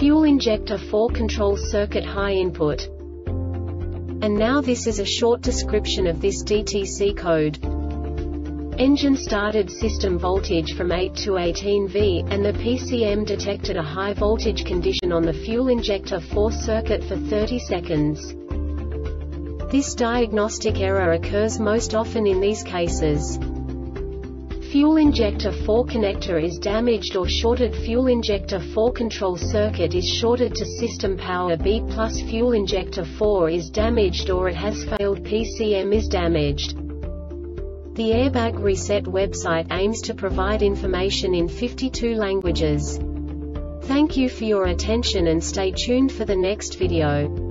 fuel injector 4 control circuit high input. And now this is a short description of this DTC code. Engine started system voltage from 8 to 18V, and the PCM detected a high voltage condition on the fuel injector 4 circuit for 30 seconds. This diagnostic error occurs most often in these cases. Fuel injector 4 connector is damaged or shorted. Fuel injector 4 control circuit is shorted to system power. B+ fuel injector 4 is damaged or it has failed. PCM is damaged. The Airbag Reset website aims to provide information in 52 languages. Thank you for your attention and stay tuned for the next video.